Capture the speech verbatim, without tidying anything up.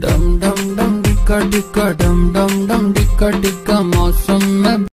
dum dum dum dicka dicka dum dum dum dicka dicka मौसम में।